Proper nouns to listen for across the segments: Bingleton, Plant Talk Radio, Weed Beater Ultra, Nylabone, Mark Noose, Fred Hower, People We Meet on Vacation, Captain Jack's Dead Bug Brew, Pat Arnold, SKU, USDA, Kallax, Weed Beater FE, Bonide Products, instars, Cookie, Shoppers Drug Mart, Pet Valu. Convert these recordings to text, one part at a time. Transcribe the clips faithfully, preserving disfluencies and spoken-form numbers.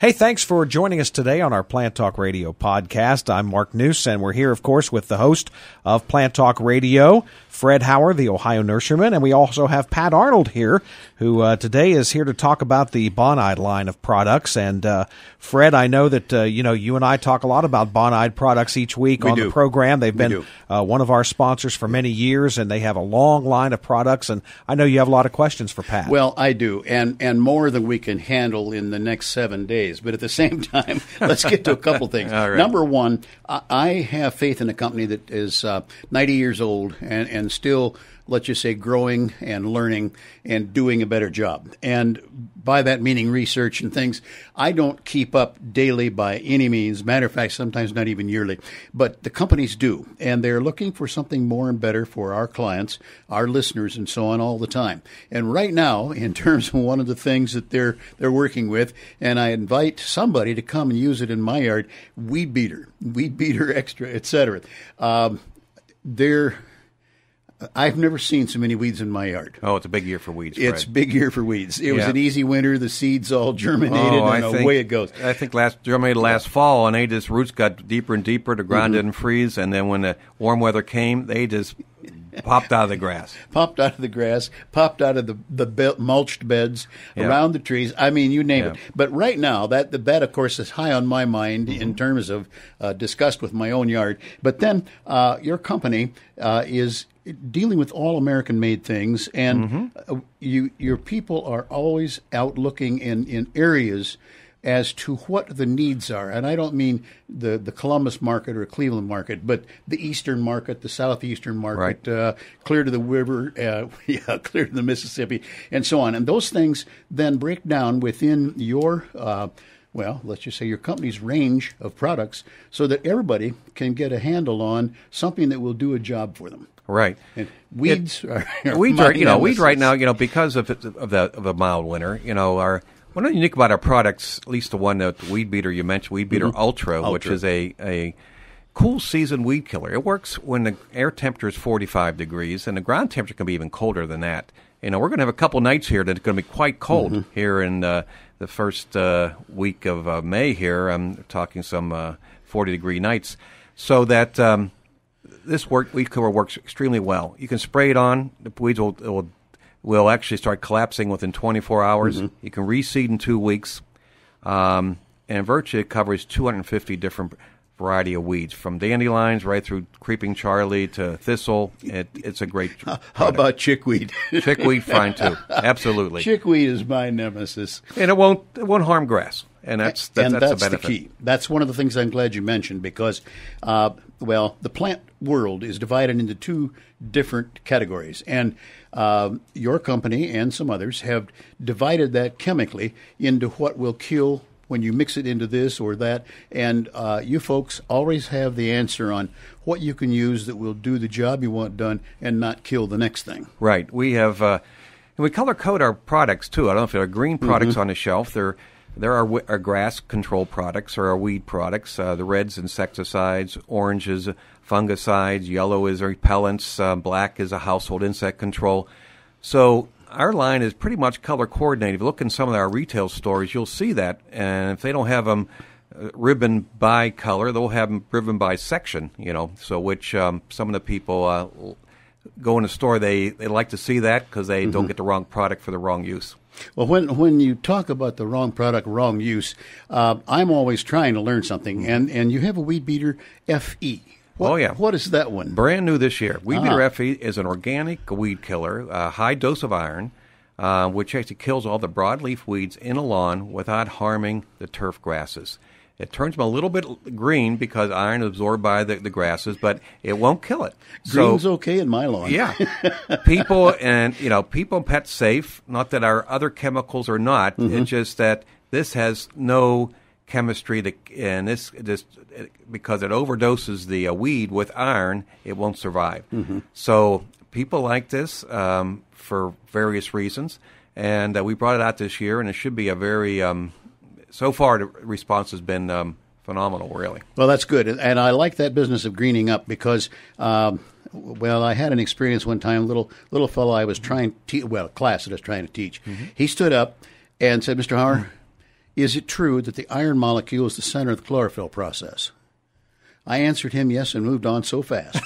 Hey, thanks for joining us today on our Plant Talk Radio podcast. I'm Mark Noose, and we're here, of course, with the host of Plant Talk Radio, Fred Hower, the Ohio nurseryman, and we also have Pat Arnold here, who uh, today is here to talk about the Bonide line of products. And uh, Fred, I know that uh, you know you and I talk a lot about Bonide products each week we on do. the program. They've we been uh, one of our sponsors for many years, and they have a long line of products. And I know you have a lot of questions for Pat. Well, I do, and and more than we can handle in the next seven days. But at the same time, let's get to a couple things. Right. Number one, I have faith in a company that is uh, ninety years old and, and still, let's just say, growing and learning and doing a better job. And by that meaning research and things, I don't keep up daily by any means. Matter of fact, sometimes not even yearly. But the companies do, and they're looking for something more and better for our clients, our listeners, and so on all the time. And right now, in terms of one of the things that they're they're working with, and I invite somebody to come and use it in my yard, Weed Beater, Weed Beater Extra, et cetera. Um, they're... I've never seen so many weeds in my yard. Oh, it's a big year for weeds, Fred. It's a big year for weeds. It yeah. was an easy winter. The seeds all germinated, oh, and I away think, it goes. I think last germinated last fall, and they just roots got deeper and deeper. The ground mm-hmm. didn't freeze, and then when the warm weather came, they just popped out of the grass. Popped out of the grass, popped out of the, the be- mulched beds, yeah. around the trees. I mean, you name yeah. it. But right now, that, that, of course, is high on my mind mm-hmm. in terms of uh, disgust with my own yard. But then uh, your company uh, is dealing with all American-made things, and mm-hmm. you, your people are always out looking in, in areas as to what the needs are. And I don't mean the, the Columbus market or Cleveland market, but the eastern market, the southeastern market, right. uh, clear to the river, uh, yeah, clear to the Mississippi, and so on. And those things then break down within your uh, well, let's just say your company's range of products so that everybody can get a handle on something that will do a job for them. Right. And weeds it, are, are weeds are, you know, weeds right now, you know, because of of the of a mild winter, you know, are one of the unique about our products, at least the one that the Weed Beater you mentioned, Weed Beater mm-hmm. Ultra, Ultra, which is a, a cool season weed killer. It works when the air temperature is forty-five degrees and the ground temperature can be even colder than that. You know, we're going to have a couple nights here that's going to be quite cold mm-hmm. here in uh, the first uh, week of uh, May here. I'm talking some uh, forty-degree nights. So that um, this work, weed killer works extremely well. You can spray it on. The weeds will will, will actually start collapsing within twenty-four hours. Mm-hmm. You can reseed in two weeks. Um, and virtually it covers two hundred fifty different variety of weeds, from dandelions right through creeping Charlie to thistle. It, it's a great product. How about chickweed? Chickweed, fine too. Absolutely. Chickweed is my nemesis, and it won't it won't harm grass, and that's that's, and that's, that's the benefit. The key. That's one of the things I'm glad you mentioned, because uh, well, the plant world is divided into two different categories, and uh, your company and some others have divided that chemically into what will kill when you mix it into this or that, and uh, you folks always have the answer on what you can use that will do the job you want done and not kill the next thing. Right. We have, uh, and we color code our products too. I don't know if there are green products mm-hmm. on the shelf. There, there are our grass control products or our weed products. Uh, the red's insecticides, orange is fungicides, yellow is repellents, uh, black is a household insect control. So our line is pretty much color coordinated. If you look in some of our retail stores, you'll see that. And if they don't have them um, ribbon by color, they'll have them ribbon by section, you know, so which um, some of the people uh, go in the store, they, they like to see that because they mm-hmm. don't get the wrong product for the wrong use. Well, when when you talk about the wrong product, wrong use, uh, I'm always trying to learn something. And, and you have a Weed Beater F E. What, oh, yeah. What is that one? Brand new this year. Weed Beater ah. F E is an organic weed killer, a high dose of iron, uh, which actually kills all the broadleaf weeds in a lawn without harming the turf grasses. It turns them a little bit green because iron is absorbed by the, the grasses, but it won't kill it. Green's so, okay in my lawn. Yeah. People and, you know, people and pets safe, not that our other chemicals are not. Mm-hmm. It's just that this has no chemistry that, and this just because it overdoses the uh, weed with iron, it won't survive. Mm-hmm. So people like this um, for various reasons, and uh, we brought it out this year, and it should be a very um, so far the response has been um, phenomenal, really. Well, that's good, and I like that business of greening up because. Um, Well, I had an experience one time. Little little fellow, I was trying to te- well, a class that I was trying to teach. Mm-hmm. He stood up and said, "Mister Hauer, Is it true that the iron molecule is the center of the chlorophyll process? I answered him yes and moved on so fast.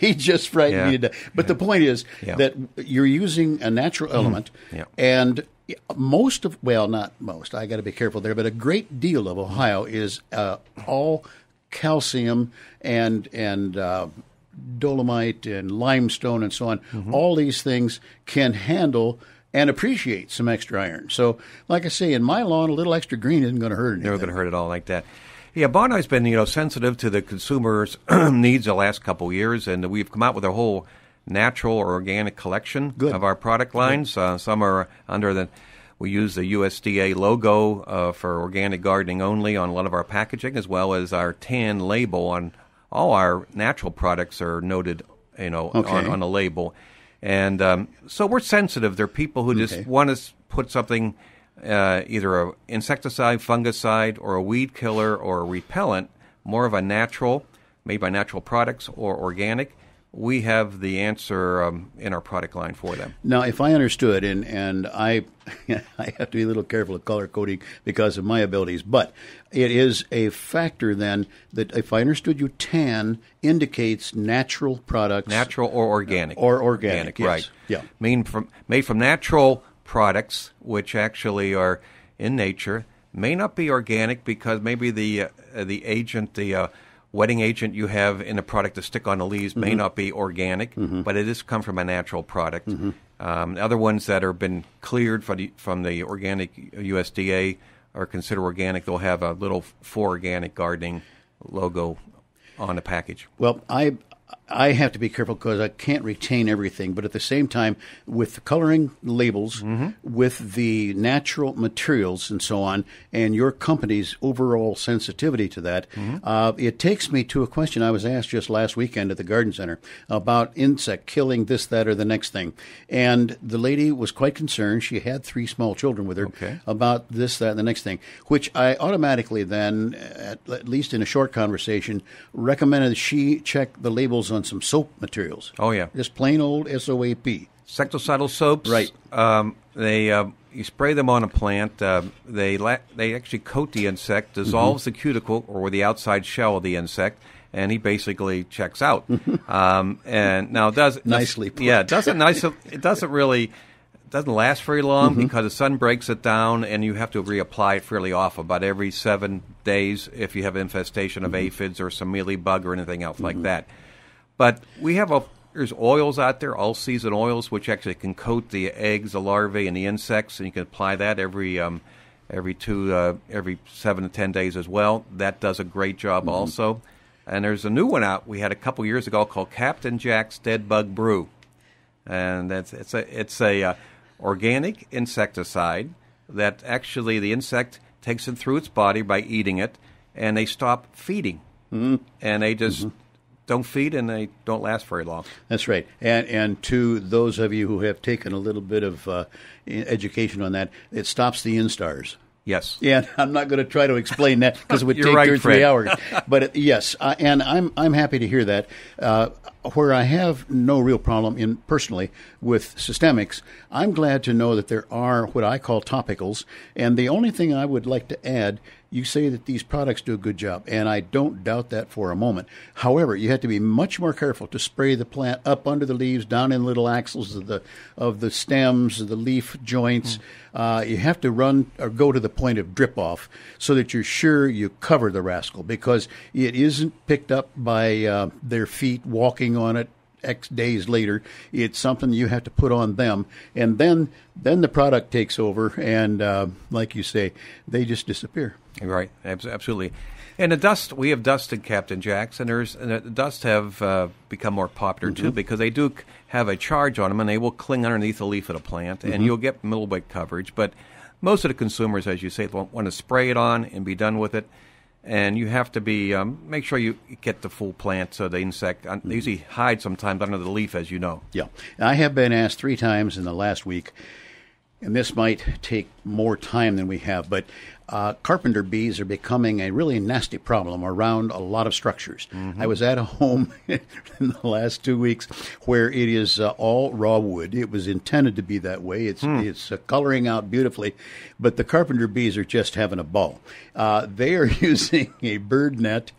He just frightened yeah. me to death. But yeah. the point is yeah. that you're using a natural element, mm. yeah. and most of, well, not most, I got to be careful there, but a great deal of Ohio is uh, all calcium and, and uh, dolomite and limestone and so on. Mm-hmm. All these things can handle and appreciate some extra iron. So, like I say, in my lawn, a little extra green isn't going to hurt anything. Never going to hurt at all like that. Yeah, Bonide's been, you know, sensitive to the consumer's needs the last couple of years, and we've come out with a whole natural or organic collection Good. Of our product lines. Uh, some are under the, we use the U S D A logo uh, for organic gardening only on a lot of our packaging, as well as our tan label on all our natural products are noted, you know, okay. on, on a label. And um, so we're sensitive. There are people who just okay. want to put something, uh, either an insecticide, fungicide, or a weed killer, or a repellent, more of a natural, made by natural products or organic. We have the answer um, in our product line for them. Now, if I understood, and, and I I have to be a little careful of color coding because of my abilities, but it is a factor then that, if I understood you, tan indicates natural products. Natural or organic. Or organic, organic yes. right. Yeah. Mean from, made from natural products, which actually are in nature, may not be organic because maybe the, uh, the agent, the... Uh, wetting agent you have in a product to stick on the leaves mm-hmm. may not be organic, mm-hmm. but it has come from a natural product. Mm-hmm. Um, other ones that have been cleared from the, from the organic U S D A are considered organic. They'll have a little for organic gardening logo on the package. Well, I I have to be careful because I can't retain everything, but at the same time, with the coloring labels, mm-hmm. with the natural materials and so on, and your company's overall sensitivity to that, mm-hmm. uh, it takes me to a question I was asked just last weekend at the garden center about insect killing, this, that, or the next thing. And the lady was quite concerned. She had three small children with her okay. about this, that, and the next thing, which I automatically then, at, at least in a short conversation, recommended she check the labels on some soap materials. Oh, yeah. Just plain old S O A P. Insecticidal soaps. Right. Um, they uh, you spray them on a plant. Uh, they la- they actually coat the insect, dissolves mm-hmm. the cuticle or the outside shell of the insect, and he basically checks out. um, and now it does nicely. Put. Yeah, it doesn't nice. It doesn't really doesn't last very long mm-hmm. because the sun breaks it down, and you have to reapply it fairly often, about every seven days, if you have infestation of mm-hmm. aphids or some mealybug or anything else mm-hmm. like that. But we have a, there's oils out there, all-season oils, which actually can coat the eggs, the larvae, and the insects, and you can apply that every um, every two, uh, every seven to ten days as well. That does a great job mm-hmm. also. And there's a new one out we had a couple years ago called Captain Jack's Dead Bug Brew, and that's it's a it's a uh, organic insecticide that actually the insect takes it through its body by eating it, and they stop feeding, mm-hmm. and they just. Mm-hmm. Don't feed, and they don't last very long. That's right. And and to those of you who have taken a little bit of uh, education on that, it stops the instars. Yes. Yeah, I'm not going to try to explain that because it would take right, two or three Fred. hours. But it, yes, uh, and I'm I'm happy to hear that. Uh, where I have no real problem in personally with systemics, I'm glad to know that there are what I call topicals. And the only thing I would like to add. You say that these products do a good job, and I don't doubt that for a moment. However, you have to be much more careful to spray the plant up under the leaves, down in little axils of the of the stems, of the leaf joints. Mm. Uh, you have to run or go to the point of drip off so that you're sure you cover the rascal because it isn't picked up by uh, their feet walking on it. X days later, it's something you have to put on them, and then then the product takes over, and uh, like you say, they just disappear. Right, absolutely. And the dust, we have dusted Captain Jack's, and, there's, and the dust have uh, become more popular, mm-hmm. too, because they do have a charge on them, and they will cling underneath the leaf of the plant, mm-hmm. and you'll get middle weight coverage, but most of the consumers, as you say, want to spray it on and be done with it. And you have to be um, make sure you get the full plant so the insect un- they usually hide sometimes under the leaf, as you know. Yeah. I have been asked three times in the last week, And this might take more time than we have, but uh, carpenter bees are becoming a really nasty problem around a lot of structures. Mm-hmm. I was at a home in the last two weeks where it is uh, all raw wood. It was intended to be that way. It's mm. it's uh, coloring out beautifully, but the carpenter bees are just having a ball. Uh, they are using a bird net,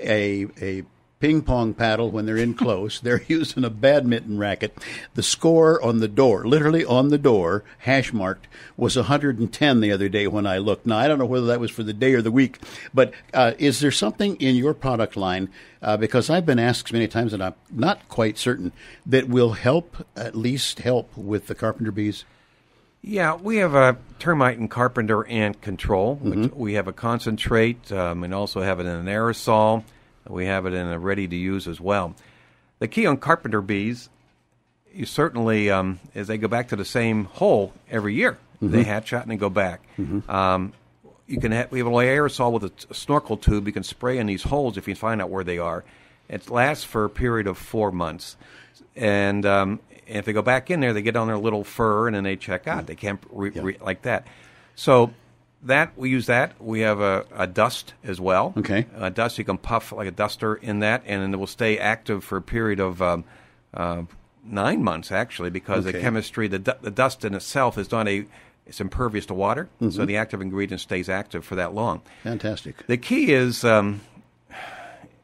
a a ping pong paddle when they're in close. They're using a badminton racket. The score on the door, literally on the door, hash marked, was one hundred ten the other day when I looked. Now, I don't know whether that was for the day or the week, but uh, is there something in your product line, uh, because I've been asked many times and I'm not quite certain, that will help, at least help with the carpenter bees? Yeah, we have a termite and carpenter ant control. Mm-hmm. Which we have a concentrate um, and also have it in an aerosol. We have it in a ready-to-use as well. The key on carpenter bees, you certainly, um, is they go back to the same hole every year. Mm-hmm. They hatch out and they go back. Mm-hmm. Um, you can ha- we have an aerosol with a, t- a snorkel tube. You can spray in these holes if you find out where they are. It lasts for a period of four months. And um, if they go back in there, they get on their little fur, and then they check out. Mm-hmm. They camp re- yeah. re- like that. So... That, we use that. We have a, a dust as well. Okay. A dust, you can puff like a duster in that, and then it will stay active for a period of um, uh, nine months, actually, because okay. the chemistry, the, du- the dust in itself is not a, it's impervious to water, mm-hmm. so the active ingredient stays active for that long. Fantastic. The key is um,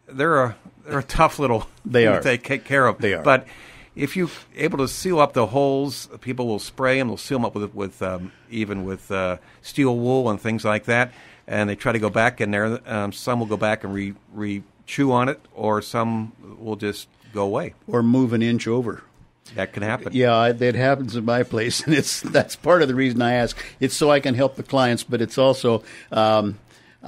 they're, a, they're a tough little they are. to take care of. They are. But if you're able to seal up the holes, people will spray them. They'll seal them up with, with um, even with uh, steel wool and things like that. And they try to go back in there. Um, some will go back and re, re chew on it, or some will just go away. Or move an inch over. That can happen. Yeah, that happens in my place. And it's that's part of the reason I ask. It's so I can help the clients, but it's also... Um,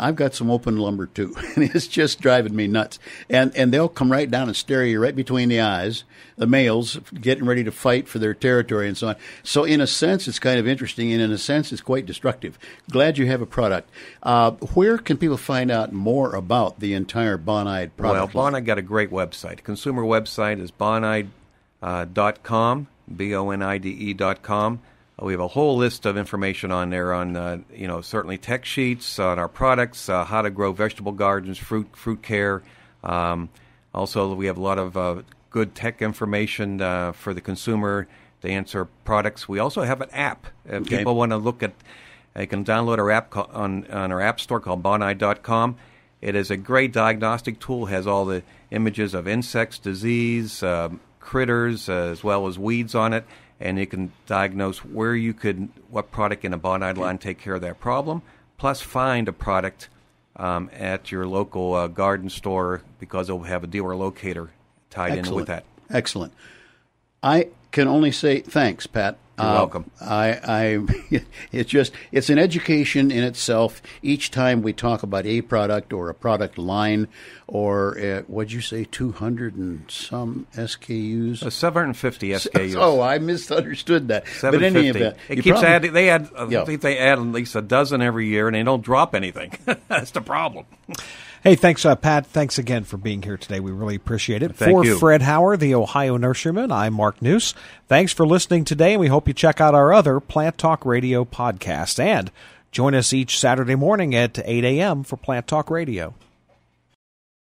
I've got some open lumber, too, and it's just driving me nuts. And and they'll come right down and stare you right between the eyes, the males getting ready to fight for their territory and so on. So in a sense, it's kind of interesting, and in a sense, it's quite destructive. Glad you have a product. Uh, where can people find out more about the entire Bonide product? Well, Bonide got a great website. Consumer website is bonide dot com, uh, B O N I D E dot com. We have a whole list of information on there on, uh, you know, certainly tech sheets on our products, uh, how to grow vegetable gardens, fruit fruit care. Um, also, we have a lot of uh, good tech information uh, for the consumer to answer products. We also have an app. If okay. people want to look at, they can download our app co- on, on our app store called bonide dot com. It is a great diagnostic tool. It has all the images of insects, disease, uh, critters, uh, as well as weeds on it. And it can diagnose where you could, what product in a Bonide line take care of that problem, plus find a product um, at your local uh, garden store, because it will have a dealer locator tied Excellent. in with that. Excellent. I can only say thanks, Pat. You're uh, welcome. I, I, it's just, it's an education in itself. Each time we talk about a product or a product line, or uh, what'd you say, two hundred and some S K Us? Uh, seven hundred fifty S K Us. Oh, I misunderstood that. But in any event, it keeps probably, adding. They add. I yeah. think they add at least a dozen every year, and they don't drop anything. That's the problem. Hey, thanks, uh, Pat. Thanks again for being here today. We really appreciate it. Thank for you. Fred Hower, the Ohio Nurseryman, I'm Mark Neuse. Thanks for listening today, and we hope you check out our other Plant Talk Radio podcast. And join us each Saturday morning at eight a.m. for Plant Talk Radio.